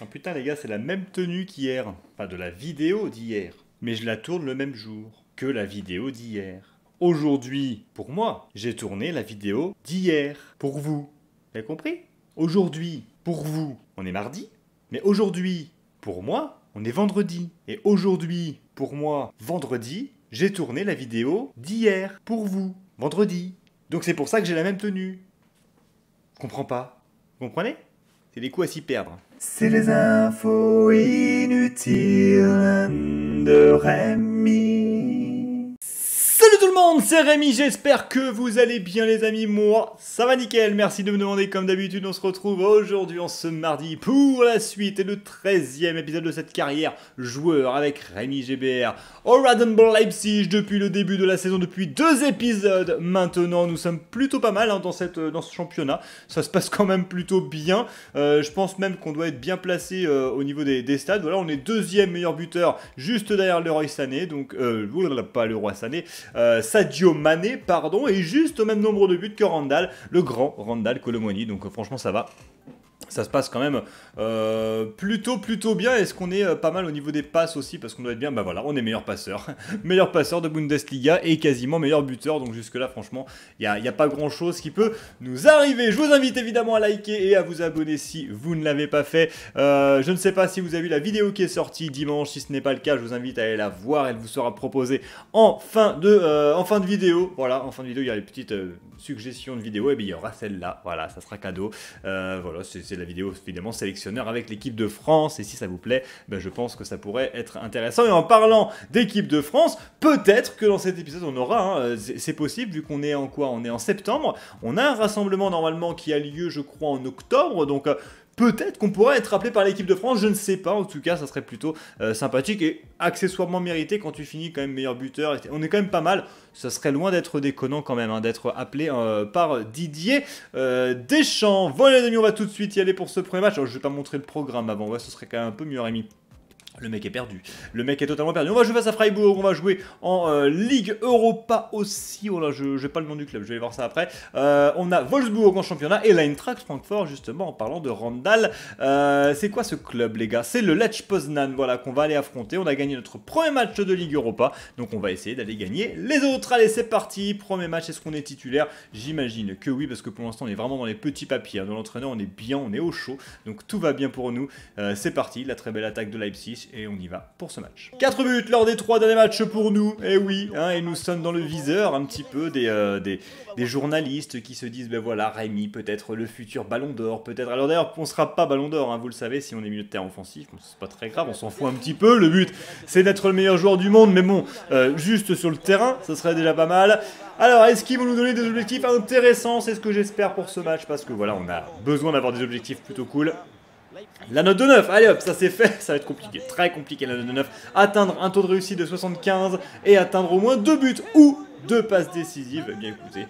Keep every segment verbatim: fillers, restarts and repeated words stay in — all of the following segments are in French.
Oh putain les gars, c'est la même tenue qu'hier. Pas de la vidéo d'hier. Mais je la tourne le même jour que la vidéo d'hier. Aujourd'hui, pour moi, j'ai tourné la vidéo d'hier. Pour vous. Vous avez compris? Aujourd'hui, pour vous, on est mardi. Mais aujourd'hui, pour moi, on est vendredi. Et aujourd'hui, pour moi, vendredi, j'ai tourné la vidéo d'hier. Pour vous. Vendredi. Donc c'est pour ça que j'ai la même tenue. Je comprends pas. Vous comprenez? C'est des coups à s'y perdre. C'est les infos inutiles de Rémi. Salut tout le monde, c'est Rémi, j'espère que vous allez bien les amis, moi ça va nickel, merci de me demander comme d'habitude, on se retrouve aujourd'hui en ce mardi pour la suite et le treizième épisode de cette carrière joueur avec Rémi G B R au Randall Leipzig depuis le début de la saison, depuis deux épisodes maintenant, nous sommes plutôt pas mal hein, dans, cette, dans ce championnat, ça se passe quand même plutôt bien, euh, je pense même qu'on doit être bien placé euh, au niveau des, des stades, voilà on est deuxième meilleur buteur juste derrière Leroy Sané, donc euh, pas Leroy Sané, euh, Sadio Mané, pardon, et juste au même nombre de buts que Randall, le grand Randall Colomoni, donc franchement ça va. Ça se passe quand même euh, plutôt plutôt bien. Est-ce qu'on est, -ce qu est euh, pas mal au niveau des passes aussi? Parce qu'on doit être bien, bah voilà, on est meilleur passeur. meilleur passeur de Bundesliga et quasiment meilleur buteur. Donc jusque là, franchement, il n'y a, y a pas grand-chose qui peut nous arriver. Je vous invite évidemment à liker et à vous abonner si vous ne l'avez pas fait. Euh, je ne sais pas si vous avez vu la vidéo qui est sortie dimanche. Si ce n'est pas le cas, je vous invite à aller la voir. Elle vous sera proposée en fin de, euh, en fin de vidéo. Voilà, en fin de vidéo, il y a les petites euh, suggestions de vidéos. Et bien, il y aura celle-là. Voilà, ça sera cadeau. Euh, voilà, c'est la vidéo évidemment sélectionneur avec l'équipe de France et si ça vous plaît, ben je pense que ça pourrait être intéressant. Et en parlant d'équipe de France, peut-être que dans cet épisode on aura, hein, c'est possible vu qu'on est en quoi? On est en septembre, on a un rassemblement normalement qui a lieu je crois en octobre, donc euh, peut-être qu'on pourrait être rappelé par l'équipe de France, je ne sais pas, en tout cas ça serait plutôt euh, sympathique et accessoirement mérité quand tu finis quand même meilleur buteur, et on est quand même pas mal, ça serait loin d'être déconnant quand même, hein, d'être appelé euh, par Didier euh, Deschamps. Voilà les amis, on va tout de suite y aller pour ce premier match. Alors, je ne vais pas montrer le programme avant, ouais, ce serait quand même un peu mieux Rémi. Le mec est perdu, le mec est totalement perdu. On va jouer face à Freiburg, on va jouer en euh, Ligue Europa aussi. Oh là, je n'ai pas le nom du club, je vais voir ça après. Euh, on a Wolfsburg en championnat et l'Eintracht Francfort, justement, en parlant de Randall. Euh, c'est quoi ce club, les gars? C'est le Lech Poznań, voilà, qu'on va aller affronter. On a gagné notre premier match de Ligue Europa, donc on va essayer d'aller gagner les autres. Allez, c'est parti, premier match, est-ce qu'on est titulaire? J'imagine que oui, parce que pour l'instant, on est vraiment dans les petits papiers. Hein. Dans l'entraîneur, on est bien, on est au chaud, donc tout va bien pour nous. Euh, c'est parti, la très belle attaque de Leipzig. Et on y va pour ce match. quatre buts lors des trois derniers matchs pour nous. Et oui, hein, et nous sommes dans le viseur un petit peu des, euh, des, des journalistes qui se disent, ben voilà, Rémi, peut-être le futur Ballon d'Or, peut-être. Alors d'ailleurs, on ne sera pas Ballon d'Or, hein, vous le savez, si on est milieu de terrain offensif, bon, c'est pas très grave, on s'en fout un petit peu. Le but, c'est d'être le meilleur joueur du monde, mais bon, euh, juste sur le terrain, ça serait déjà pas mal. Alors, est-ce qu'ils vont nous donner des objectifs intéressants? C'est ce que j'espère pour ce match, parce que voilà, on a besoin d'avoir des objectifs plutôt cool. La note de neuf, allez hop, ça c'est fait, ça va être compliqué, très compliqué la note de neuf. Atteindre un taux de réussite de soixante-quinze et atteindre au moins deux buts ou deux passes décisives. Eh bien écoutez,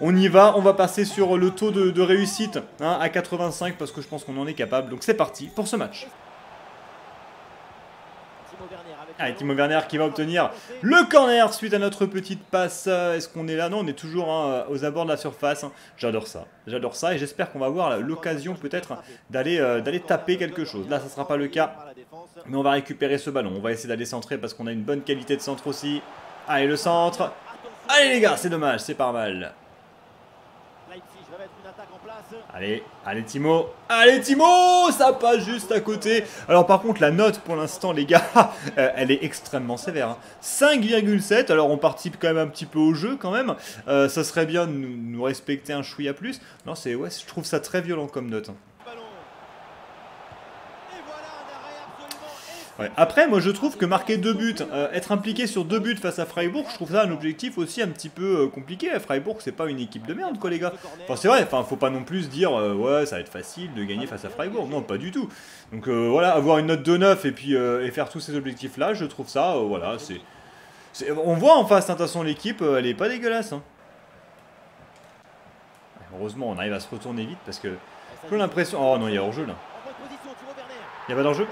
on y va, on va passer sur le taux de, de réussite hein, à quatre-vingt-cinq parce que je pense qu'on en est capable. Donc c'est parti pour ce match. Ah, et Timo Werner qui va obtenir le corner suite à notre petite passe. Est-ce qu'on est là? Non, on est toujours hein, aux abords de la surface. J'adore ça. J'adore ça et j'espère qu'on va avoir l'occasion peut-être d'aller euh, d'aller taper quelque chose. Là, ça ne sera pas le cas. Mais on va récupérer ce ballon. On va essayer d'aller centrer parce qu'on a une bonne qualité de centre aussi. Allez, le centre. Allez les gars, c'est dommage, c'est pas mal. Allez, allez Timo, allez Timo, ça passe juste à côté. Alors par contre la note pour l'instant les gars, euh, elle est extrêmement sévère, hein. cinq virgule sept, alors on participe quand même un petit peu au jeu quand même, euh, ça serait bien de nous, nous respecter un chouïa plus. Non c'est, ouais, je trouve ça très violent comme note. Hein. Ouais. Après, moi je trouve que marquer deux buts, euh, être impliqué sur deux buts face à Freiburg, je trouve ça un objectif aussi un petit peu euh, compliqué. Freiburg, c'est pas une équipe de merde, quoi, les gars. Enfin, c'est vrai, enfin, faut pas non plus dire, euh, ouais, ça va être facile de gagner face à Freiburg. Non, pas du tout. Donc euh, voilà, avoir une note de neuf et puis euh, et faire tous ces objectifs-là, je trouve ça, euh, voilà, c'est. On voit en face, de toute façon, l'équipe, euh, elle est pas dégueulasse. Hein. Heureusement, on arrive à se retourner vite parce que. J'ai l'impression. Oh non, il y a hors-jeu là. Il y a pas d'hors-jeu?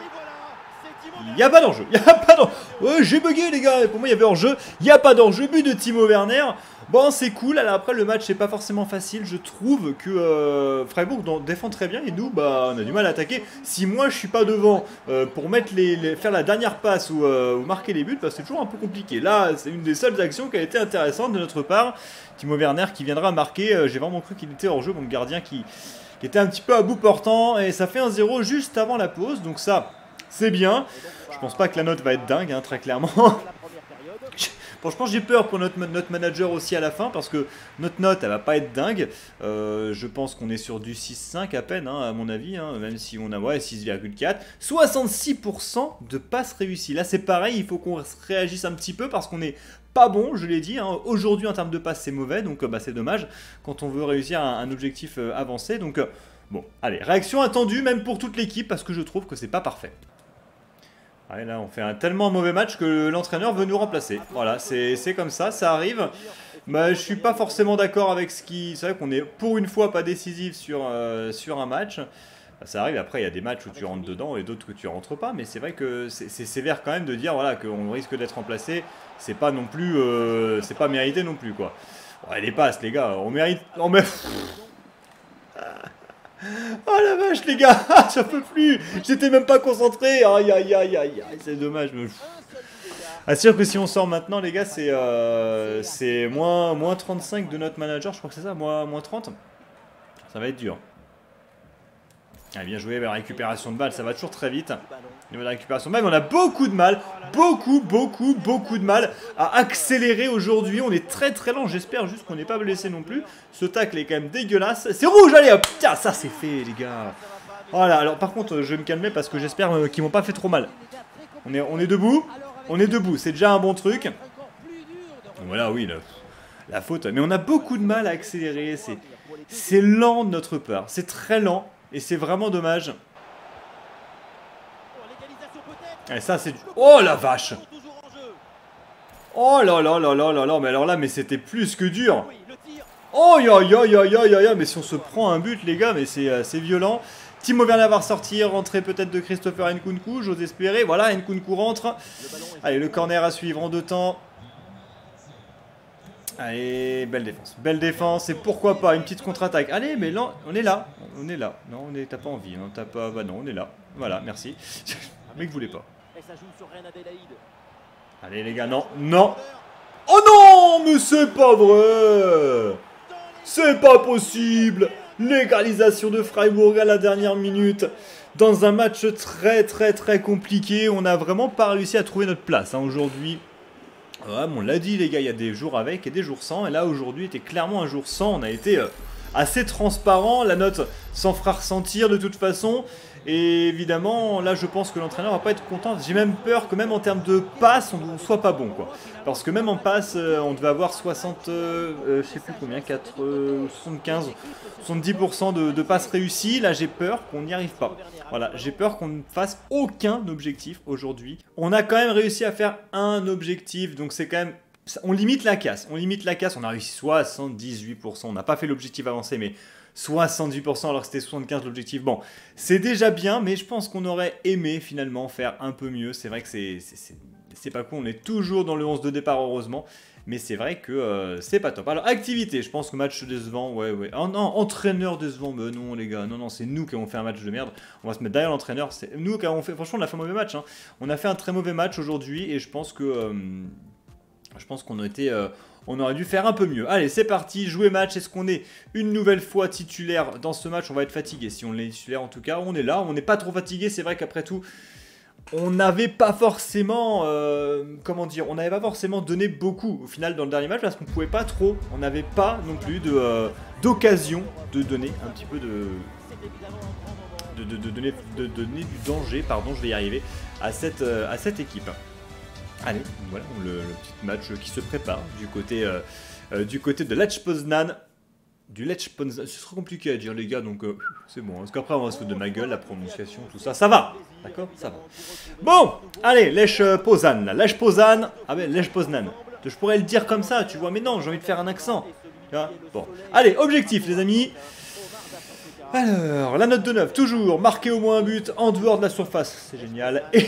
Il n'y a pas d'enjeu, il n'y a pas d'enjeu. Ouais, j'ai bugué les gars, pour moi il y avait hors-jeu. Il n'y a pas d'enjeu, but de Timo Werner. Bon, c'est cool. Alors après, le match, c'est pas forcément facile. Je trouve que euh, Freiburg défend très bien et nous, bah, on a du mal à attaquer. Si moi, je suis pas devant euh, pour mettre les, les, faire la dernière passe ou, euh, ou marquer les buts, bah, c'est toujours un peu compliqué. Là, c'est une des seules actions qui a été intéressante de notre part. Timo Werner qui viendra marquer. Euh, J'ai vraiment cru qu'il était hors jeu. Mon gardien qui, qui était un petit peu à bout portant. Et ça fait un zéro juste avant la pause. Donc ça, c'est bien. Je pense pas que la note va être dingue, hein, très clairement. Franchement, j'ai peur pour notre, notre manager aussi à la fin, parce que notre note, elle va pas être dingue. Euh, je pense qu'on est sur du six cinq à peine, hein, à mon avis, hein, même si on a ouais, six virgule quatre. soixante-six pour cent de passes réussies. Là, c'est pareil, il faut qu'on réagisse un petit peu, parce qu'on est pas bon, je l'ai dit. Hein. Aujourd'hui, en termes de passes, c'est mauvais, donc bah, c'est dommage quand on veut réussir un, un objectif euh, avancé. Donc, euh, bon, allez, réaction attendue, même pour toute l'équipe, parce que je trouve que c'est pas parfait. Ouais, là, on fait un tellement mauvais match que l'entraîneur veut nous remplacer. Voilà, c'est comme ça, ça arrive. Bah, je suis pas forcément d'accord avec ce qui... C'est vrai qu'on est pour une fois pas décisif sur, euh, sur un match. Bah, ça arrive, après, il y a des matchs où tu rentres dedans et d'autres que tu rentres pas. Mais c'est vrai que c'est sévère quand même de dire voilà, qu'on risque d'être remplacé. C'est pas non plus... Euh, c'est pas mérité non plus, quoi. Ouais, les passes, les gars, on mérite... On met... Oh la vache les gars, j'en peux plus. J'étais même pas concentré. Aïe aïe aïe aïe, c'est dommage. Assure que si on sort maintenant les gars, c'est euh, c'est moins, moins trente-cinq de notre manager. Je crois que c'est ça, moins, moins trente. Ça va être dur. Allez, bien joué, la récupération de balle, ça va toujours très vite. Niveau de la récupération de balle, mais on a beaucoup de mal. Beaucoup, beaucoup, beaucoup de mal à accélérer aujourd'hui. On est très très lent, j'espère juste qu'on n'est pas blessé non plus. Ce tacle est quand même dégueulasse. C'est rouge, allez hop, tiens, ça c'est fait les gars. Voilà, alors par contre je vais me calmer parce que j'espère qu'ils m'ont pas fait trop mal. On est, on est debout, on est debout, c'est déjà un bon truc. Voilà, oui, la, la faute. Mais on a beaucoup de mal à accélérer. C'est lent de notre part, c'est très lent. Et c'est vraiment dommage. Et ça c'est du... Oh la vache. Oh là là là là là là. Mais alors là, mais c'était plus que dur. Oh ya ya ya ya ya ya. Mais si on se prend un but les gars, mais c'est euh, violent. Timo Werner va ressortir, rentrée peut-être de Christopher Nkunku, j'ose espérer. Voilà, Nkunku rentre. Allez, le corner à suivre en deux temps. Allez, belle défense, belle défense, et pourquoi pas une petite contre-attaque. Allez, mais là, on est là, on est là. Non, on est, t'as pas envie, non, t'as pas, bah non, on est là. Voilà, merci. Mec, voulait pas. Allez les gars, non, non. Oh non, mais c'est pas vrai. C'est pas possible. L'égalisation de Freiburg à la dernière minute. Dans un match très très très compliqué, on n'a vraiment pas réussi à trouver notre place hein, aujourd'hui. Ouais, on l'a dit les gars, il y a des jours avec et des jours sans. Et là aujourd'hui était clairement un jour sans. On a été euh, assez transparent. La note s'en fera ressentir de toute façon. Et évidemment là je pense que l'entraîneur va pas être content. J'ai même peur que même en termes de passe on ne soit pas bon quoi. Parce que même en passe euh, on devait avoir soixante euh, je sais plus combien, quatre, euh, soixante-quinze, soixante-dix pour cent de, de passes réussies. Là j'ai peur qu'on n'y arrive pas. Voilà, j'ai peur qu'on ne fasse aucun objectif aujourd'hui. On a quand même réussi à faire un objectif, donc c'est quand même... On limite la casse, on limite la casse, on a réussi soixante-dix-huit pour cent, on n'a pas fait l'objectif avancé, mais soixante-dix pour cent alors que c'était soixante-quinze pour cent l'objectif. Bon, c'est déjà bien, mais je pense qu'on aurait aimé finalement faire un peu mieux. C'est vrai que c'est... C'est pas cool, on est toujours dans le onze de départ heureusement, mais c'est vrai que euh, c'est pas top. Alors activité, je pense que match décevant, ouais ouais. Oh non, entraîneur décevant, mais non les gars, non non, c'est nous qui avons fait un match de merde. On va se mettre derrière l'entraîneur, c'est nous qui avons fait, franchement on a fait un mauvais match. Hein. On a fait un très mauvais match aujourd'hui et je pense que... Euh, je pense qu'on a été... Euh, on aurait dû faire un peu mieux. Allez, c'est parti, jouer match. Est-ce qu'on est une nouvelle fois titulaire dans ce match? On va être fatigué. Si on l'est titulaire, en tout cas, on est là. On n'est pas trop fatigué. C'est vrai qu'après tout, on n'avait pas forcément... Euh, comment dire? On n'avait pas forcément donné beaucoup, au final, dans le dernier match, parce qu'on ne pouvait pas trop. On n'avait pas non plus de, euh, d'occasion de donner un petit peu de... De, de, de, donner, de donner du danger, pardon, je vais y arriver, à cette, euh, à cette équipe. Allez, voilà le, le petit match qui se prépare du côté, euh, euh, du côté de Lech Poznań. Du Lech Poznań, ce sera compliqué à dire les gars, donc euh, c'est bon. Hein, parce qu'après on va se foutre de ma gueule, la prononciation, tout ça, ça va, d'accord, ça va. Bon, allez, Lech Poznań, Lech Poznań, ah ben Lech Poznań. Je pourrais le dire comme ça, tu vois, mais non, j'ai envie de faire un accent. Tu vois, bon, allez, objectif les amis. Alors, la note de neuf, toujours, marquer au moins un but en dehors de la surface, c'est génial, et,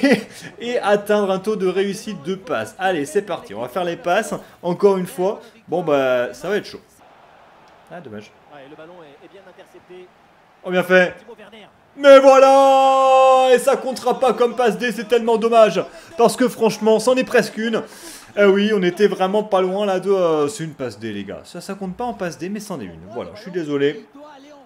et atteindre un taux de réussite de passe. Allez, c'est parti, on va faire les passes, encore une fois. Bon, bah, ça va être chaud. Ah, dommage. Oh, bien fait. Mais voilà. Et ça comptera pas comme passe D, c'est tellement dommage. Parce que franchement, c'en est presque une. Eh oui, on était vraiment pas loin là de... Euh, c'est une passe D, les gars. Ça, ça compte pas en passe D, mais c'en est une. Voilà, je suis désolé.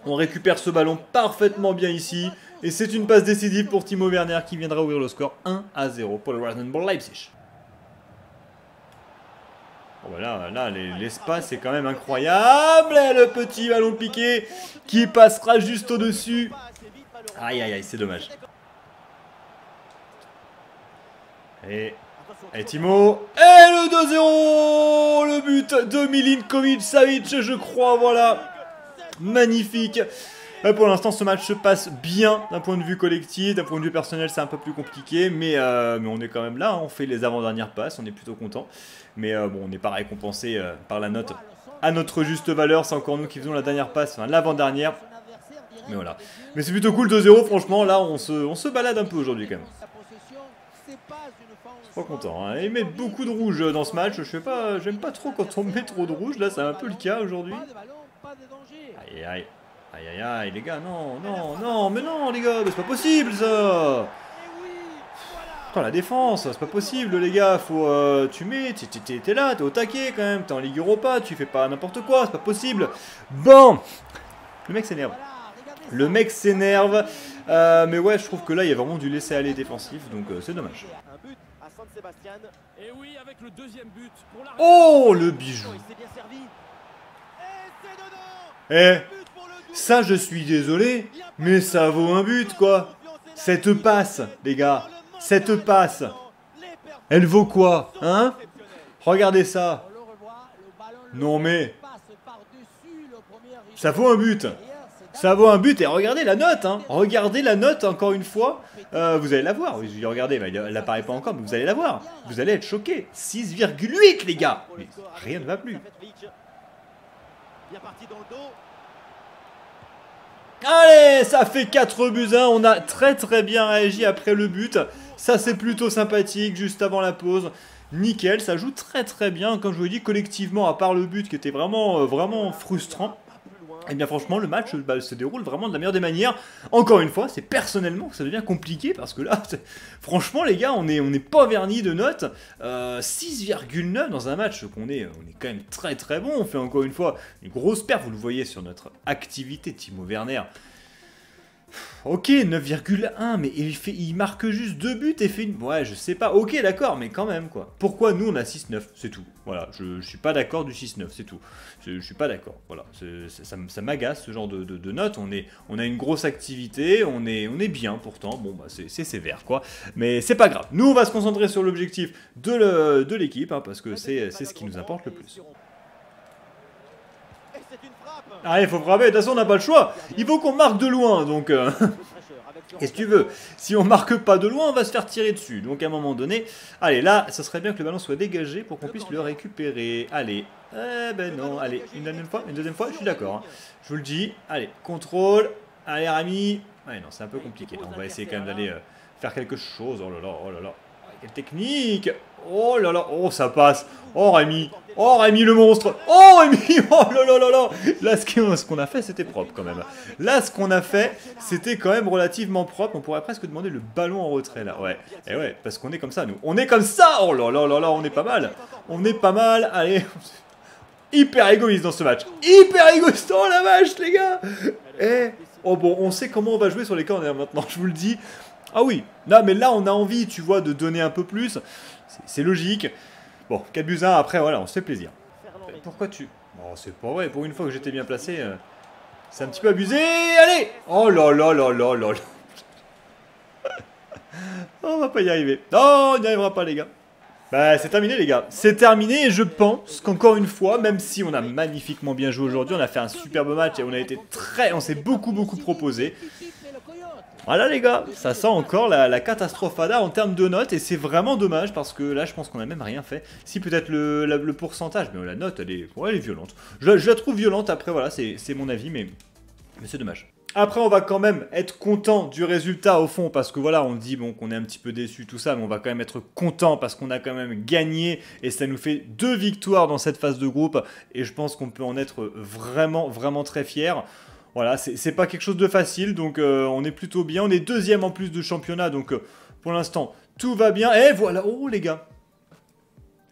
On récupère ce ballon parfaitement bien ici. Et c'est une passe décisive pour Timo Werner qui viendra ouvrir le score un à zéro pour le Randall Leipzig. Oh, là, là l'espace est quand même incroyable. Et le petit ballon piqué qui passera juste au-dessus. Aïe, aïe, aïe, c'est dommage. Et... Et Timo, et le deux zéro. Le but de Milinkovic-Savic, je crois, voilà. Magnifique. Pour l'instant, ce match se passe bien d'un point de vue collectif, d'un point de vue personnel, c'est un peu plus compliqué, mais, euh, mais on est quand même là, hein. On fait les avant-dernières passes, on est plutôt content. Mais euh, bon, on n'est pas récompensé euh, par la note à notre juste valeur, c'est encore nous qui faisons la dernière passe, enfin l'avant-dernière. Mais voilà, mais c'est plutôt cool, deux zéro, franchement, là, on se, on se balade un peu aujourd'hui quand même. Pas content, hein. Ils mettent beaucoup de rouge dans ce match, je sais pas, j'aime pas trop quand on met trop de rouge, là, c'est un peu le cas aujourd'hui. Aïe, aïe, aïe, aïe, aïe, les gars, non, non, non, mais non, les gars, c'est pas possible, ça. Putain, la défense, c'est pas possible, les gars, faut, euh, tu mets, t'es là, t'es au taquet, quand même, t'es en Ligue Europa, tu fais pas n'importe quoi, c'est pas possible. Bon, le mec s'énerve, le mec s'énerve, euh, mais ouais, je trouve que là, il y a vraiment du laisser-aller défensif, donc euh, c'est dommage. Oh, le bijou. Eh, ça je suis désolé, mais ça vaut un but quoi. Cette passe, les gars, cette passe, elle vaut quoi, hein? Regardez ça. Non mais, ça vaut un but. Ça vaut un but, et regardez la note, hein. Regardez la note, encore une fois, euh, vous allez la voir. Regardez, bah, elle n'apparaît pas encore, mais vous allez la voir. Vous allez être choqués, six virgule huit les gars. Mais rien ne va plus. Allez, ça fait quatre buts à un, on a très très bien réagi après le but, ça c'est plutôt sympathique, juste avant la pause, nickel, ça joue très très bien, comme je vous l'ai dit, collectivement, à part le but qui était vraiment, euh, vraiment frustrant, et bien franchement le match bah, se déroule vraiment de la meilleure des manières, encore une fois, c'est personnellement que ça devient compliqué, parce que là, franchement les gars, on n'est on est pas vernis de notes, euh, six virgule neuf dans un match qu'on est, on est quand même très très bon, on fait encore une fois une grosse perte, vous le voyez sur notre activité, Timo Werner, ok, neuf virgule un, mais il, fait, il marque juste deux buts et fait une... Ouais, je sais pas, ok, d'accord, mais quand même, quoi. Pourquoi nous, on a six neuf, c'est tout. Voilà, je, je suis pas d'accord du six neuf, c'est tout. Je, je suis pas d'accord, voilà. C'est, ça ça m'agace, ce genre de, de, de notes. On, est, on a une grosse activité, on est, on est bien, pourtant. Bon, bah, c'est sévère, quoi. Mais c'est pas grave. Nous, on va se concentrer sur l'objectif de l'équipe, hein, parce que c'est ce qui nous importe le plus. Ah, il faut frapper, de toute façon on n'a pas le choix, il faut qu'on marque de loin, donc euh... et si tu veux, si on marque pas de loin, on va se faire tirer dessus, donc à un moment donné, allez là, ça serait bien que le ballon soit dégagé pour qu'on puisse le récupérer, allez, eh ben non, allez, une deuxième fois, une deuxième fois, je suis d'accord, hein. Je vous le dis, allez, contrôle, allez Rami, ouais non, c'est un peu compliqué, on va essayer quand même d'aller euh, faire quelque chose, oh là là, oh là là, quelle technique. Oh là là, oh ça passe. Oh Rémi, oh Rémi le monstre. Oh Rémi, oh là là là là. Là ce qu'on a fait c'était propre quand même. Là ce qu'on a fait c'était quand même relativement propre. On pourrait presque demander le ballon en retrait là. Ouais, et ouais, parce qu'on est comme ça nous. On est comme ça. Oh là là là là, on est pas mal. On est pas mal, allez. Hyper égoïste dans ce match. Hyper égoïste, oh la vache les gars. Eh, oh bon, on sait comment on va jouer sur les corners maintenant, je vous le dis. Ah oui, non mais là on a envie, tu vois, de donner un peu plus. C'est logique. Bon, quatre buts à un, après, voilà, on se fait plaisir. Pourquoi tu... Oh, c'est pas vrai, pour une fois que j'étais bien placé, euh, c'est un petit peu abusé. Allez. Oh là là là là là là. On va pas y arriver. Non, on n'y arrivera pas, les gars. Bah, c'est terminé, les gars. C'est terminé et je pense qu'encore une fois, même si on a magnifiquement bien joué aujourd'hui, on a fait un superbe match et on a été très... On s'est beaucoup, beaucoup proposé. Voilà les gars, ça sent encore la, la catastrofada en termes de notes et c'est vraiment dommage parce que là je pense qu'on a même rien fait. Si peut-être le, le pourcentage, mais la note elle est, ouais, elle est violente. Je, je la trouve violente après voilà, c'est mon avis mais, mais c'est dommage. Après, on va quand même être content du résultat au fond, parce que voilà, on dit bon qu'on est un petit peu déçu, tout ça, mais on va quand même être content parce qu'on a quand même gagné et ça nous fait deux victoires dans cette phase de groupe et je pense qu'on peut en être vraiment, vraiment très fiers. Voilà, c'est pas quelque chose de facile, donc euh, on est plutôt bien. On est deuxième en plus de championnat, donc euh, pour l'instant, tout va bien. Et voilà, oh les gars,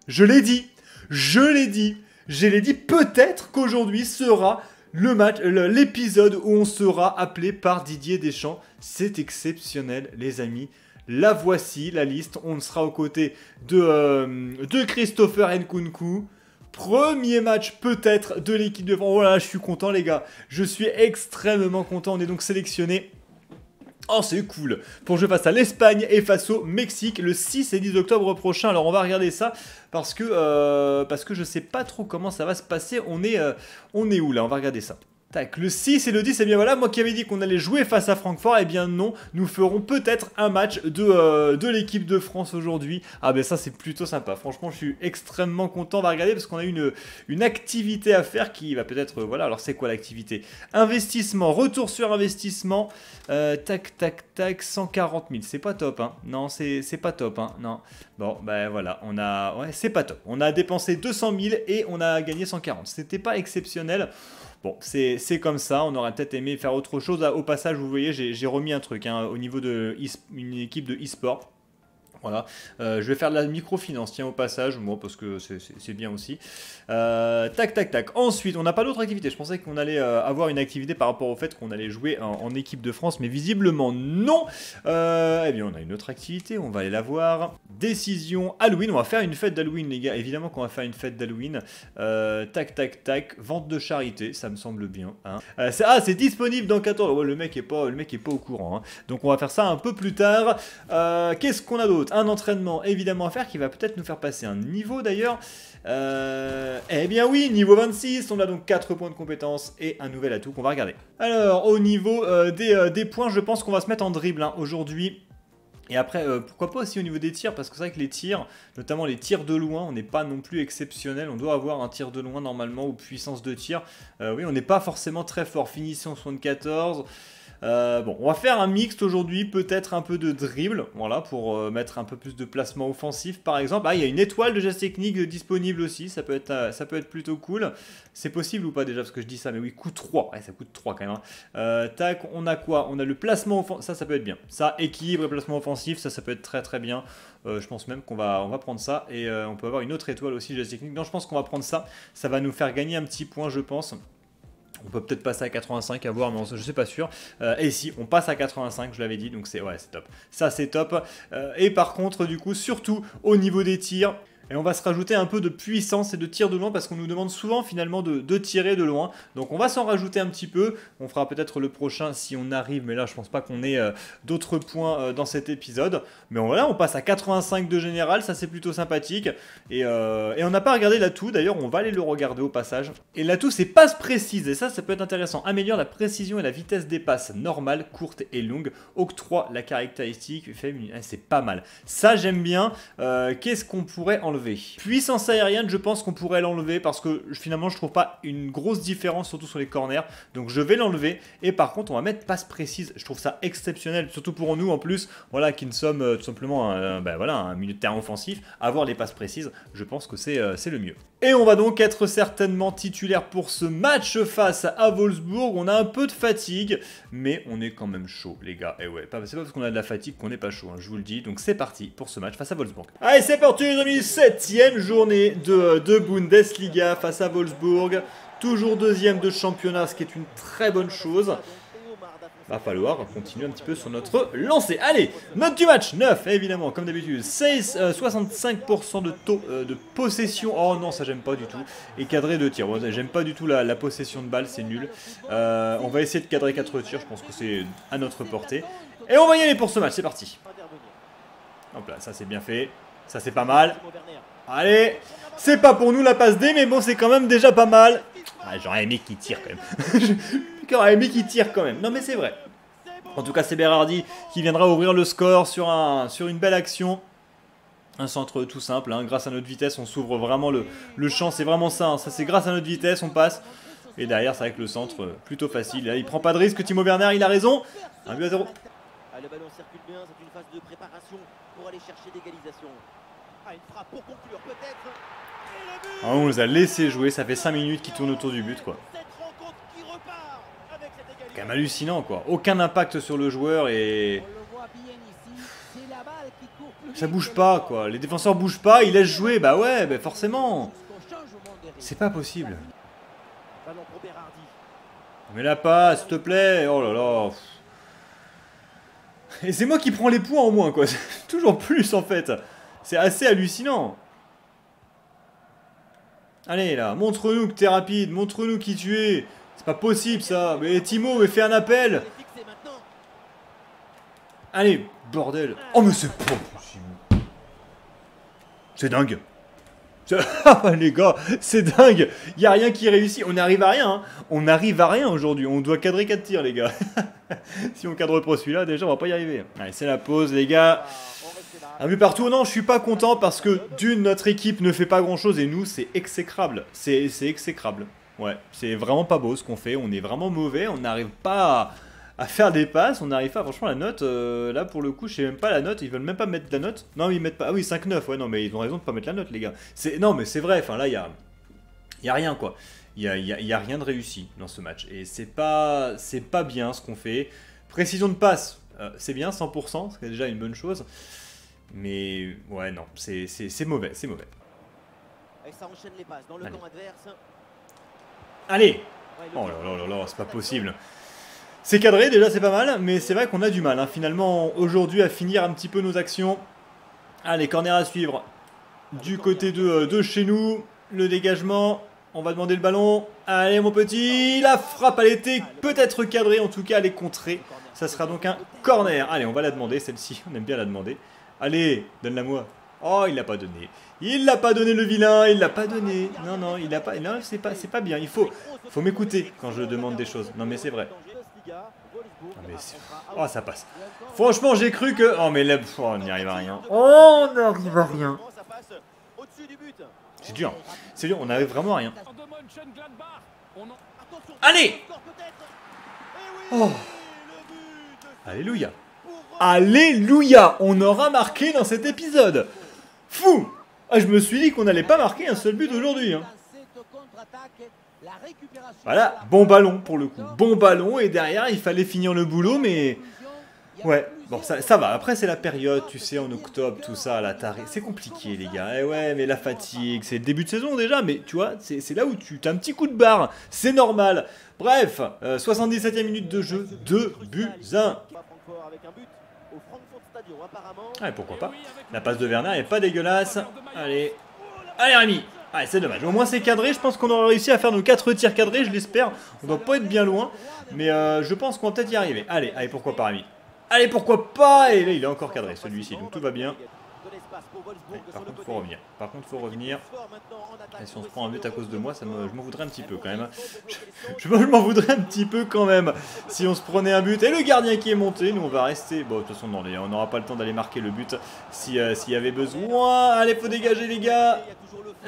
je l'ai dit, je l'ai dit, je l'ai dit, peut-être qu'aujourd'hui sera... le match, l'épisode où on sera appelé par Didier Deschamps, c'est exceptionnel les amis. La voici la liste, on sera aux côtés de, euh, de Christopher Nkunku. Premier match peut-être de l'équipe de France. Oh là, je suis content les gars, je suis extrêmement content, on est donc sélectionné. Oh c'est cool, pour jouer face à l'Espagne et face au Mexique le six et dix octobre prochain. Alors on va regarder ça parce que, euh, parce que je sais pas trop comment ça va se passer. On est, euh, on est où là? On va regarder ça. Tac, le six et le dix, et eh bien voilà, moi qui avais dit qu'on allait jouer face à Francfort, et eh bien non, nous ferons peut-être un match de, euh, de l'équipe de France aujourd'hui. Ah ben ça c'est plutôt sympa, franchement je suis extrêmement content, on va regarder parce qu'on a une, une activité à faire qui va peut-être, euh, voilà, alors c'est quoi l'activité? Investissement, retour sur investissement, euh, tac tac tac, cent quarante mille, c'est pas top hein, non c'est pas top hein, non. Bon ben voilà, on a, ouais c'est pas top, on a dépensé deux cent mille et on a gagné cent quarante, c'était pas exceptionnel. Bon, c'est comme ça, on aurait peut-être aimé faire autre chose. Au passage, vous voyez, j'ai remis un truc hein, au niveau d'une équipe de e-sport. Voilà, euh, je vais faire de la microfinance, tiens, au passage, moi, parce que c'est bien aussi. Euh, tac, tac, tac. Ensuite, on n'a pas d'autre activité. Je pensais qu'on allait euh, avoir une activité par rapport au fait qu'on allait jouer en, en équipe de France, mais visiblement non. Euh, eh bien, on a une autre activité, on va aller la voir. Décision, Halloween, on va faire une fête d'Halloween, les gars. Évidemment qu'on va faire une fête d'Halloween. Euh, tac, tac, tac. Vente de charité, ça me semble bien. Hein. Euh, ah, c'est disponible dans quatorze. Ouais, le mec est pas, le mec est pas au courant. Hein. Donc, on va faire ça un peu plus tard. Euh, Qu'est-ce qu'on a d'autre? Un entraînement évidemment à faire qui va peut-être nous faire passer un niveau d'ailleurs. Euh, eh bien oui, niveau vingt-six, on a donc quatre points de compétence et un nouvel atout qu'on va regarder. Alors au niveau euh, des, euh, des points, je pense qu'on va se mettre en dribble hein, aujourd'hui. Et après, euh, pourquoi pas aussi au niveau des tirs, parce que c'est vrai que les tirs, notamment les tirs de loin, on n'est pas non plus exceptionnel. On doit avoir un tir de loin normalement ou puissance de tir. Euh, oui, on n'est pas forcément très fort. Finition soixante-quatorze. Euh, bon, on va faire un mixte aujourd'hui, peut-être un peu de dribble, voilà, pour euh, mettre un peu plus de placement offensif par exemple. Ah, il y a une étoile de geste technique disponible aussi, ça peut être, euh, ça peut être plutôt cool. C'est possible ou pas déjà, parce que je dis ça, mais oui, coûte trois, ouais, ça coûte trois quand même. Hein. Euh, tac, on a quoi? On a le placement offensif, ça, ça peut être bien. Ça, équilibre et placement offensif, ça, ça peut être très très bien. Euh, je pense même qu'on va, on va prendre ça et euh, on peut avoir une autre étoile aussi de geste technique. Non, je pense qu'on va prendre ça, ça va nous faire gagner un petit point, je pense. On peut peut-être passer à quatre-vingt-cinq à voir, mais on, je ne suis pas sûr. Euh, et si, on passe à quatre-vingt-cinq, je l'avais dit, donc c'est ouais, c'est top. Ça, c'est top. Euh, et par contre, du coup, surtout au niveau des tirs, et on va se rajouter un peu de puissance et de tir de loin parce qu'on nous demande souvent finalement de, de tirer de loin. Donc on va s'en rajouter un petit peu. On fera peut-être le prochain si on arrive. Mais là je pense pas qu'on ait euh, d'autres points euh, dans cet épisode. Mais voilà, on passe à quatre-vingt-cinq de général. Ça c'est plutôt sympathique. Et, euh, et on n'a pas regardé l'atout. D'ailleurs on va aller le regarder au passage. Et l'atout c'est passe précise. Et ça ça peut être intéressant. Améliore la précision et la vitesse des passes normales, courtes et longues. Octroie la caractéristique féminine. C'est pas mal. Ça j'aime bien. Euh, Qu'est-ce qu'on pourrait enlever? Puissance aérienne, je pense qu'on pourrait l'enlever parce que finalement je trouve pas une grosse différence, surtout sur les corners, donc je vais l'enlever. Et par contre on va mettre passe précise, je trouve ça exceptionnel, surtout pour nous en plus, voilà, qui ne sommes euh, tout simplement euh, ben, voilà, un milieu de terrain offensif. Avoir les passes précises, je pense que c'est euh, c'est le mieux. Et on va donc être certainement titulaire pour ce match face à Wolfsburg. On a un peu de fatigue, mais on est quand même chaud les gars. Et ouais, c'est pas parce qu'on a de la fatigue qu'on n'est pas chaud, hein, je vous le dis. Donc c'est parti pour ce match face à Wolfsburg. Allez c'est parti les amis, septième journée de, de Bundesliga face à Wolfsburg. Toujours deuxième de championnat, ce qui est une très bonne chose. Va falloir continuer un petit peu sur notre lancée. Allez, note du match, neuf, évidemment, comme d'habitude. Euh, soixante-cinq pour cent de taux euh, de possession. Oh non, ça j'aime pas du tout. Et cadré de tir. Bon, j'aime pas du tout la, la possession de balle, c'est nul. Euh, on va essayer de cadrer quatre tirs, je pense que c'est à notre portée. Et on va y aller pour ce match, c'est parti. Hop là, ça c'est bien fait. Ça c'est pas mal. Allez, c'est pas pour nous la passe D, mais bon, c'est quand même déjà pas mal. Ah, j'aurais aimé qu'il tire quand même. J'aurais aimé qu'il tire quand même. Non, mais c'est vrai. En tout cas, c'est Berardi qui viendra ouvrir le score sur, un, sur une belle action. Un centre tout simple. Hein. Grâce à notre vitesse, on s'ouvre vraiment le, le champ. C'est vraiment ça. Hein. Ça, c'est grâce à notre vitesse, on passe. Et derrière, c'est avec le centre plutôt facile. Là, il prend pas de risque. Timo Werner, il a raison. un but à zéro. Le ballon circule bien. C'est une phase de préparation pour aller chercher l'égalisation. Ah, une frappe pour conclure, peut-être. Ah, on nous a laissé jouer, ça fait cinq minutes qu'il tourne autour du but quoi. C'est quand même hallucinant quoi, aucun impact sur le joueur et ça bouge pas quoi, les défenseurs bougent pas, ils laissent jouer, bah ouais, bah forcément. C'est pas possible. Mais la passe, s'il te plaît, oh là là. Et c'est moi qui prends les points au moins quoi, toujours plus en fait, c'est assez hallucinant. Allez là, montre-nous que t'es rapide, montre-nous qui tu es. C'est pas possible ça. Mais Timo, mais fais un appel. Allez, bordel. Oh mais c'est pas possible. C'est dingue. Ah les gars, c'est dingue. Il y a rien qui réussit. On n'arrive à rien. Hein. On n'arrive à rien aujourd'hui. On doit cadrer quatre tirs les gars. Si on cadre pas celui-là, déjà on va pas y arriver. Allez, c'est la pause les gars. Un but partout, non, je suis pas content parce que d'une, notre équipe ne fait pas grand chose et nous, c'est exécrable. C'est exécrable. Ouais, c'est vraiment pas beau ce qu'on fait. On est vraiment mauvais, on n'arrive pas à, à faire des passes, on n'arrive pas. Franchement, la note, euh, là pour le coup, je sais même pas la note. Ils veulent même pas mettre la note. Non, ils mettent pas. Ah oui, cinq neuf, ouais, non, mais ils ont raison de pas mettre la note, les gars. Non, mais c'est vrai, enfin là, il y a, y a rien quoi. Il y a, y a, y a rien de réussi dans ce match. Et c'est pas, pas bien ce qu'on fait. Précision de passe, euh, c'est bien, cent pour cent, c'est déjà une bonne chose. Mais ouais, non, c'est mauvais, c'est mauvais. Et ça enchaîne les passes dans le camp adverse. Allez! Oh là là là là, c'est pas possible. C'est cadré, déjà c'est pas mal, mais c'est vrai qu'on a du mal, hein, finalement, aujourd'hui, à finir un petit peu nos actions. Allez, corner à suivre. Du côté de, euh, de chez nous, le dégagement. On va demander le ballon. Allez, mon petit, la frappe, elle était peut-être cadrée, en tout cas, elle est contrée. Ça sera donc un corner. Allez, on va la demander, celle-ci, on aime bien la demander. Allez, donne-la moi. Oh, il l'a pas donné. Il l'a pas donné le vilain, il l'a pas donné. Non, non, il l'a pas. Non, c'est pas, c'est pas bien. Il faut, faut m'écouter quand je demande des choses. Non, mais c'est vrai. Ah, mais oh, ça passe. Franchement, j'ai cru que. Oh, mais là, oh, on n'y arrive à rien. Oh, on n'arrive à rien. C'est dur. C'est dur. On n'arrive vraiment à rien. Allez. Oh. Alléluia. Alléluia, on aura marqué dans cet épisode. Fou. Ah, je me suis dit qu'on n'allait pas marquer un seul but aujourd'hui. Hein. Voilà, bon ballon pour le coup. Bon ballon et derrière, il fallait finir le boulot, mais... Ouais, bon, ça, ça va. Après, c'est la période, tu sais, en octobre, tout ça, la tarée. C'est compliqué, les gars. Eh ouais, mais la fatigue, c'est le début de saison déjà, mais tu vois, c'est là où tu as un petit coup de barre. C'est normal. Bref, euh, soixante-dix-septième minute de jeu, deux buts à un. Allez, pourquoi pas. La passe de Werner n'est pas dégueulasse. Allez, allez Rémi. Allez, c'est dommage. Au moins, c'est cadré. Je pense qu'on aura réussi à faire nos quatre tirs cadrés. Je l'espère. On ne doit pas être bien loin. Mais euh, je pense qu'on va peut-être y arriver. Allez, allez, pourquoi pas Rémi. Allez, pourquoi pas. Et là, il est encore cadré, celui-ci. Donc, tout va bien. Allez, par contre, il faut revenir. Par contre, il faut revenir. Et si on se prend un but à cause de moi, ça me, je m'en voudrais un petit peu quand même. Je, je, je m'en voudrais un petit peu quand même. Si on se prenait un but. Et le gardien qui est monté. Nous, on va rester. Bon, de toute façon, non, on n'aura pas le temps d'aller marquer le but s'il euh, si y avait besoin. Allez, faut dégager, les gars.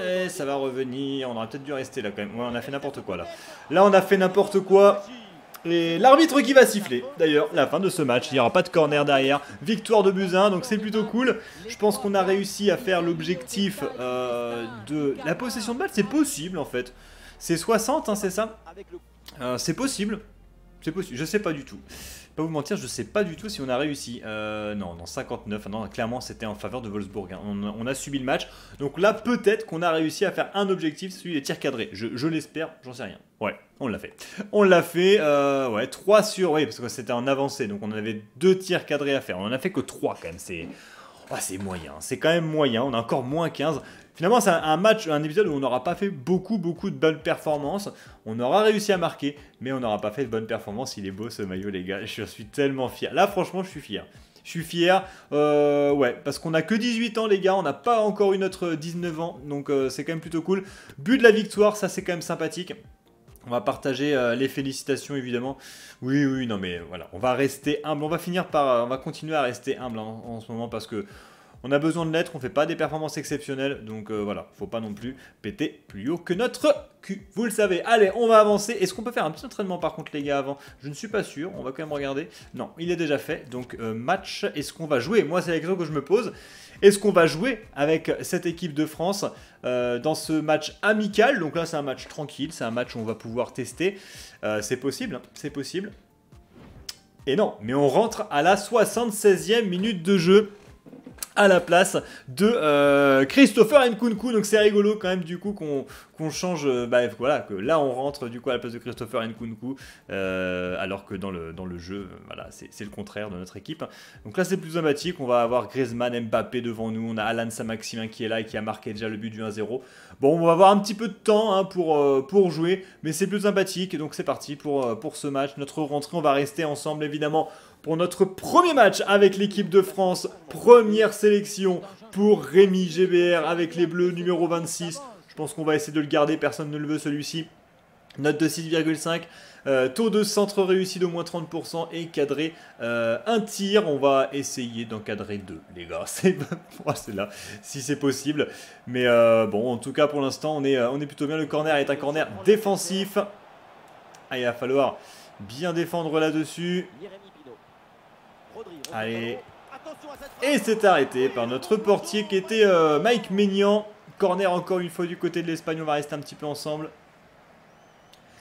Et ça va revenir. On aurait peut-être dû rester là quand même. Ouais, on a fait n'importe quoi là. Là, on a fait n'importe quoi. Et l'arbitre qui va siffler, d'ailleurs, la fin de ce match, il n'y aura pas de corner derrière, victoire de buts à un, donc c'est plutôt cool. Je pense qu'on a réussi à faire l'objectif euh, de la possession de balle, c'est possible en fait. C'est soixante, hein, c'est ça euh, C'est possible, c'est possible, je sais pas du tout. Pas vous mentir, je sais pas du tout si on a réussi. Euh, non, dans cinquante-neuf, non, clairement c'était en faveur de Wolfsburg. Hein. On, on a subi le match. Donc là, peut-être qu'on a réussi à faire un objectif, celui des tirs cadrés. Je, je l'espère, j'en sais rien. Ouais, on l'a fait. On l'a fait, euh, ouais, trois sur... Oui, parce que c'était en avancée, donc on avait deux tirs cadrés à faire. On en a fait que trois quand même, c'est... Oh, c'est moyen, c'est quand même moyen, on a encore moins quinze. Finalement, c'est un match, un épisode où on n'aura pas fait beaucoup, beaucoup de bonnes performances. On aura réussi à marquer, mais on n'aura pas fait de bonnes performances. Il est beau ce maillot, les gars, je suis tellement fier. Là, franchement, je suis fier. Je suis fier, euh, ouais, parce qu'on n'a que dix-huit ans, les gars, on n'a pas encore eu notre dix-neuf ans, donc euh, c'est quand même plutôt cool. But de la victoire, ça c'est quand même sympathique. On va partager euh, les félicitations évidemment. Oui, oui, non mais voilà, on va rester humble. On va finir par, euh, on va continuer à rester humble hein, en, en ce moment parce que on a besoin de l'être, on fait pas des performances exceptionnelles, donc euh, voilà, faut pas non plus péter plus haut que notre cul, vous le savez. Allez, on va avancer. Est-ce qu'on peut faire un petit entraînement par contre les gars avant? Je ne suis pas sûr, on va quand même regarder. Non, il est déjà fait, donc euh, match, est-ce qu'on va jouer? Moi c'est la question que je me pose. Est-ce qu'on va jouer avec cette équipe de France euh, dans ce match amical? Donc là c'est un match tranquille, c'est un match où on va pouvoir tester, euh, c'est possible, hein, c'est possible. Et non, mais on rentre à la soixante-seizième minute de jeu à la place de euh, Christopher Nkunku. Donc c'est rigolo quand même du coup qu'on qu'on change, bah voilà, que là on rentre du coup à la place de Christopher Nkunku, euh, alors que dans le, dans le jeu, voilà, c'est le contraire de notre équipe. Donc là c'est plus dramatique, on va avoir Griezmann, Mbappé devant nous, on a Alan Saint-Maximin qui est là et qui a marqué déjà le but du un zéro. Bon, on va avoir un petit peu de temps hein, pour, euh, pour jouer, mais c'est plus sympathique, donc c'est parti pour, euh, pour ce match. Notre rentrée, on va rester ensemble évidemment pour notre premier match avec l'équipe de France, première sélection pour Rémi G B R avec les Bleus, numéro vingt-six. Je pense qu'on va essayer de le garder, personne ne le veut celui-ci. Note de six virgule cinq, euh, taux de centre réussi d'au moins trente pour cent et cadré euh, un tir. On va essayer d'encadrer deux, les gars. C'est là, si c'est possible. Mais euh, bon, en tout cas, pour l'instant, on est, euh, on est plutôt bien. Le corner est un corner défensif. Ah, il va falloir bien défendre là-dessus. Allez, et c'est arrêté par notre portier qui était euh, Mike Maignan. Corner encore une fois du côté de l'Espagne, on va rester un petit peu ensemble.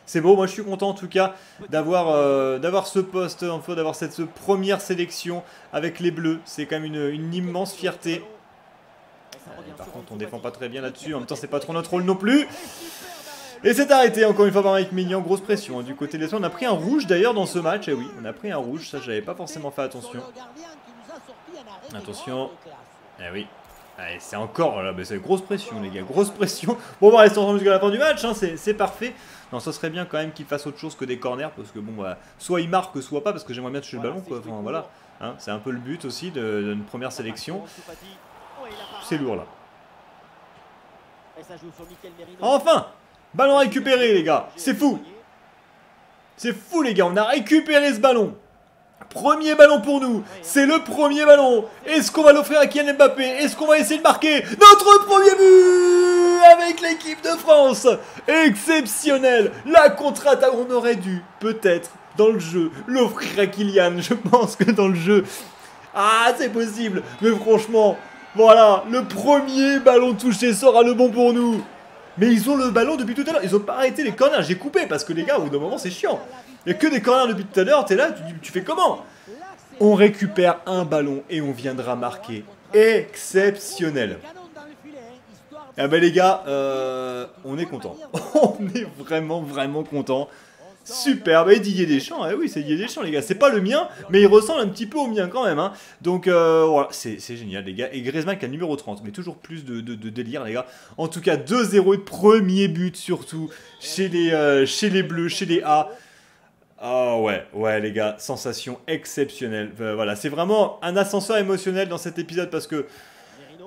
C'est beau, moi je suis content en tout cas d'avoir euh, d'avoir ce poste, enfin, d'avoir cette, cette première sélection avec les Bleus. C'est quand même une, une immense fierté. Allez, par contre on défend pas très bien là-dessus, en même temps c'est pas trop notre rôle non plus. Et c'est arrêté encore une fois par Mike Maignan, grosse pression hein, du côté de l'Espagne. On a pris un rouge d'ailleurs dans ce match, et eh oui, on a pris un rouge, ça j'avais pas forcément fait attention. Attention, eh oui. Allez, c'est encore là, mais c'est grosse pression les gars, grosse pression. Bon, on va rester ensemble jusqu'à la fin du match, hein, c'est parfait. Non, ça serait bien quand même qu'il fasse autre chose que des corners, parce que bon, bah, soit il marque, soit pas, parce que j'aimerais bien toucher le ballon, quoi. Enfin, voilà, hein, c'est un peu le but aussi d'une première sélection. C'est lourd là. Enfin, ballon récupéré les gars, c'est fou. C'est fou les gars, on a récupéré ce ballon. Premier ballon pour nous, c'est le premier ballon. Est-ce qu'on va l'offrir à Kylian Mbappé? Est-ce qu'on va essayer de marquer notre premier but avec l'équipe de France? Exceptionnel, la contre-attaque. On aurait dû peut-être dans le jeu l'offrir à Kylian. Je pense que dans le jeu, ah c'est possible, mais franchement, voilà, le premier ballon touché sera le bon pour nous. Mais ils ont le ballon depuis tout à l'heure, ils ont pas arrêté les corners. J'ai coupé parce que les gars, au bout d'un moment, c'est chiant. Il n'y a que des corners depuis tout à l'heure, t'es là, tu, tu fais comment? On récupère un ballon et on viendra marquer. Exceptionnel. Ah bah les gars, euh, on est content. On est vraiment, vraiment content. Superbe. Et Didier Deschamps, eh oui, c'est Didier Deschamps les gars. C'est pas le mien, mais il ressemble un petit peu au mien quand même. Hein. Donc euh, voilà, c'est génial les gars. Et Griezmann qui a le numéro trente, mais toujours plus de, de, de délire les gars. En tout cas, deux zéro et premier but surtout chez les, euh, chez les Bleus, chez les A. Ah oh ouais, ouais les gars, sensation exceptionnelle. Euh, voilà, c'est vraiment un ascenseur émotionnel dans cet épisode parce que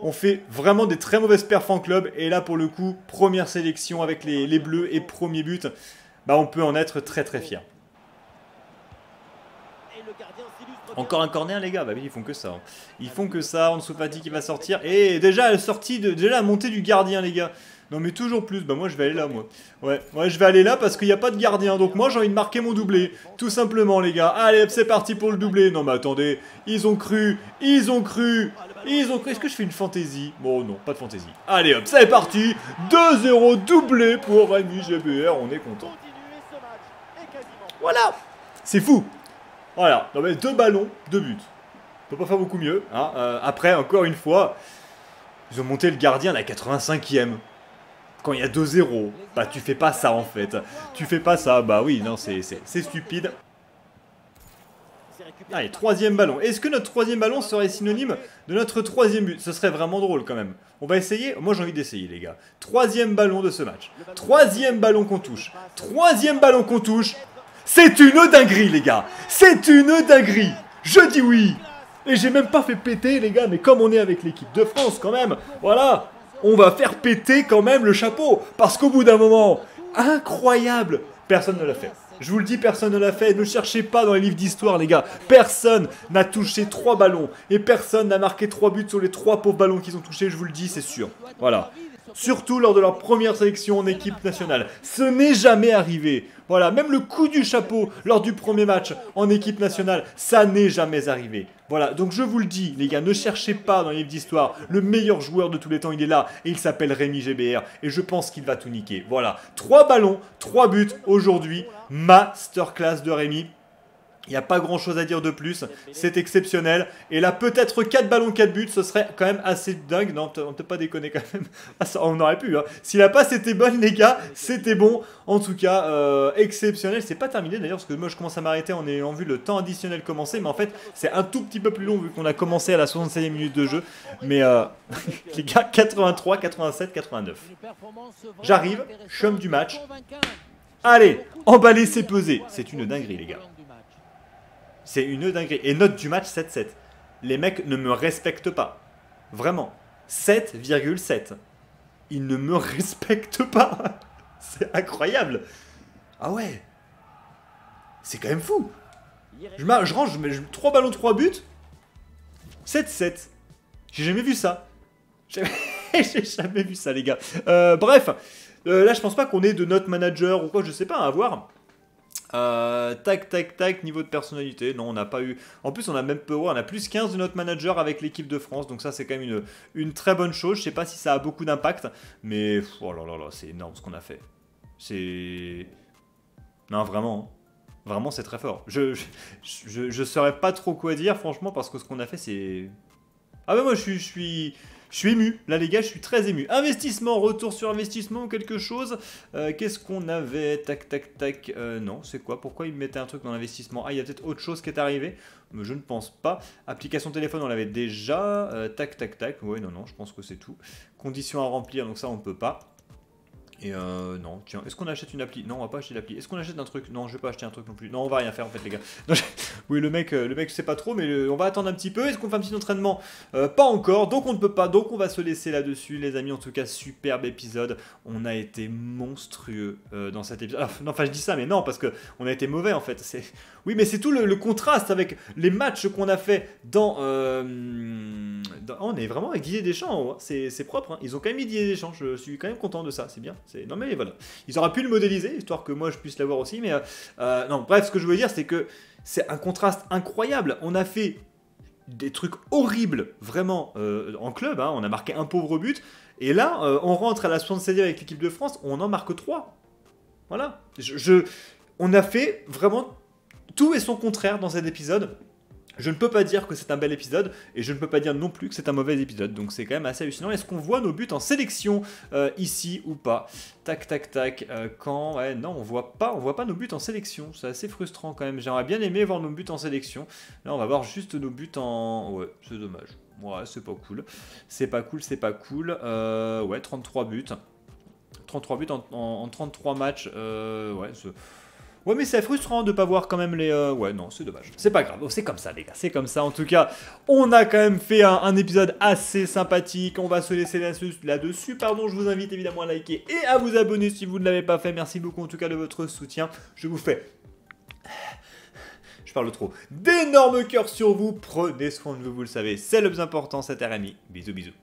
on fait vraiment des très mauvaises perfs en club. Et là, pour le coup, première sélection avec les, les Bleus et premier but, bah on peut en être très très fier. Encore un corner les gars, bah oui, ils font que ça. Hein. Ils font que ça, on ne sait pas dit qu'il va sortir. Et déjà la sortie, de, déjà la montée du gardien les gars. Non mais toujours plus, bah moi je vais aller là moi. Ouais, ouais je vais aller là parce qu'il n'y a pas de gardien. Donc moi j'ai envie de marquer mon doublé, tout simplement les gars. Allez c'est parti pour le doublé. Non mais attendez, ils ont cru, ils ont cru, ils ont cru. Est-ce que je fais une fantaisie? Bon non, pas de fantaisie. Allez hop, c'est parti, deux zéro doublé pour Rémi G B R, on est content. Voilà, c'est fou. Voilà, non mais deux ballons, deux buts. On peut pas faire beaucoup mieux hein. euh, Après encore une fois, ils ont monté le gardien à la quatre-vingt-cinquième. Quand il y a deux zéro, bah tu fais pas ça en fait. Tu fais pas ça, bah oui, non, c'est stupide. Allez, troisième ballon. Est-ce que notre troisième ballon serait synonyme de notre troisième but? Ce serait vraiment drôle quand même. On va essayer. Moi j'ai envie d'essayer les gars. Troisième ballon de ce match. Troisième ballon qu'on touche. Troisième ballon qu'on touche. C'est une dinguerie les gars. C'est une dinguerie. Je dis oui. Et j'ai même pas fait péter les gars, mais comme on est avec l'équipe de France quand même, voilà. On va faire péter quand même le chapeau. Parce qu'au bout d'un moment, incroyable, personne ne l'a fait. Je vous le dis, personne ne l'a fait. Et ne cherchez pas dans les livres d'histoire, les gars. Personne n'a touché trois ballons. Et personne n'a marqué trois buts sur les trois pauvres ballons qu'ils ont touchés. Je vous le dis, c'est sûr. Voilà. Surtout lors de leur première sélection en équipe nationale. Ce n'est jamais arrivé. Voilà, même le coup du chapeau lors du premier match en équipe nationale, ça n'est jamais arrivé. Voilà, donc je vous le dis, les gars, ne cherchez pas dans les livres d'histoire. Le meilleur joueur de tous les temps, il est là et il s'appelle Rémi G B R. Et je pense qu'il va tout niquer. Voilà, trois ballons, trois buts aujourd'hui. Masterclass de Rémi. Il n'y a pas grand chose à dire de plus, c'est exceptionnel. Et là, peut-être quatre ballons, quatre buts, ce serait quand même assez dingue. Non, on ne peut pas déconner quand même. Ah, ça, on aurait pu. Hein. Si la passe était bonne, les gars, c'était bon. En tout cas, euh, exceptionnel. C'est pas terminé d'ailleurs, parce que moi, je commence à m'arrêter en ayant vu le temps additionnel commencer. Mais en fait, c'est un tout petit peu plus long vu qu'on a commencé à la soixante-septième minute de jeu. Mais euh, les gars, quatre-vingt-trois, quatre-vingt-sept, quatre-vingt-neuf. J'arrive, chum du match. Allez, emballer, c'est pesé. C'est une dinguerie, les gars. C'est une dinguerie. Et note du match, sept sept. Les mecs ne me respectent pas. Vraiment. sept virgule sept. Ils ne me respectent pas. C'est incroyable. Ah ouais. C'est quand même fou. Je, je range je, je, trois ballons, trois buts. sept sept. J'ai jamais vu ça. J'ai jamais vu ça, les gars. Euh, bref. Euh, là, je pense pas qu'on est de notre manager ou quoi. Je sais pas, à voir. Euh, tac tac tac, niveau de personnalité, non on n'a pas eu, en plus on a même peu, on a plus quinze de notre manager avec l'équipe de France, donc ça c'est quand même une, une très bonne chose. Je sais pas si ça a beaucoup d'impact, mais oh là là là, c'est énorme ce qu'on a fait, c'est, non vraiment, vraiment c'est très fort, je, je, je, je saurais pas trop quoi dire franchement parce que ce qu'on a fait c'est, ah bah moi je suis, je suis... Je suis ému, là les gars, je suis très ému. Investissement, retour sur investissement ou quelque chose. Euh, Qu'est-ce qu'on avait? Tac, tac, tac. Euh, non, c'est quoi? Pourquoi il mettait un truc dans l'investissement? Ah, il y a peut-être autre chose qui est arrivé. Mais je ne pense pas. Application téléphone, on l'avait déjà. Euh, tac, tac, tac. Ouais, non, non, je pense que c'est tout. Conditions à remplir, donc ça, on ne peut pas. Et euh, non, tiens, est-ce qu'on achète une appli? Non, on va pas acheter l'appli. Est-ce qu'on achète un truc? Non, je vais pas acheter un truc non plus. Non, on va rien faire en fait, les gars. Non, je... Oui, le mec, le mec, je sais pas trop, mais le... on va attendre un petit peu. Est-ce qu'on fait un petit entraînement? euh, Pas encore, donc on ne peut pas. Donc on va se laisser là-dessus, les amis. En tout cas, superbe épisode. On a été monstrueux euh, dans cet épisode. Alors, non, enfin, je dis ça, mais non, parce que on a été mauvais en fait. Oui, mais c'est tout le, le contraste avec les matchs qu'on a fait dans. Euh... dans... Oh, on est vraiment avec Didier Deschamps. Hein. C'est propre. Hein. Ils ont quand même mis Didier Deschamps. Je suis quand même content de ça. C'est bien. Non mais voilà, ils auraient pu le modéliser, histoire que moi je puisse l'avoir aussi, mais euh, euh, non, bref, ce que je veux dire c'est que c'est un contraste incroyable, on a fait des trucs horribles, vraiment, euh, en club, hein. On a marqué un pauvre but, et là, euh, on rentre à la soixante-septième avec l'équipe de France, on en marque trois, voilà, je, je, on a fait vraiment tout et son contraire dans cet épisode. Je ne peux pas dire que c'est un bel épisode et je ne peux pas dire non plus que c'est un mauvais épisode. Donc c'est quand même assez hallucinant. Est-ce qu'on voit nos buts en sélection euh, ici ou pas? Tac, tac, tac. Euh, quand ouais, non, on voit pas, on voit pas nos buts en sélection. C'est assez frustrant quand même. J'aurais bien aimé voir nos buts en sélection. Là, on va voir juste nos buts en... Ouais, c'est dommage. Ouais, c'est pas cool. C'est pas cool, c'est pas cool. Euh, ouais, trente-trois buts. trente-trois buts en, en, en trente-trois matchs. Euh, ouais, c'est... Ouais mais c'est frustrant de pas voir quand même les... Euh... Ouais non c'est dommage, c'est pas grave, c'est comme ça les gars, c'est comme ça en tout cas. On a quand même fait un, un épisode assez sympathique, on va se laisser là-dessus, pardon, je vous invite évidemment à liker et à vous abonner si vous ne l'avez pas fait, merci beaucoup en tout cas de votre soutien, je vous fais... Je parle trop, d'énormes cœurs sur vous, prenez soin de vous, vous le savez, c'est le plus important, c'était Rémi, bisous bisous.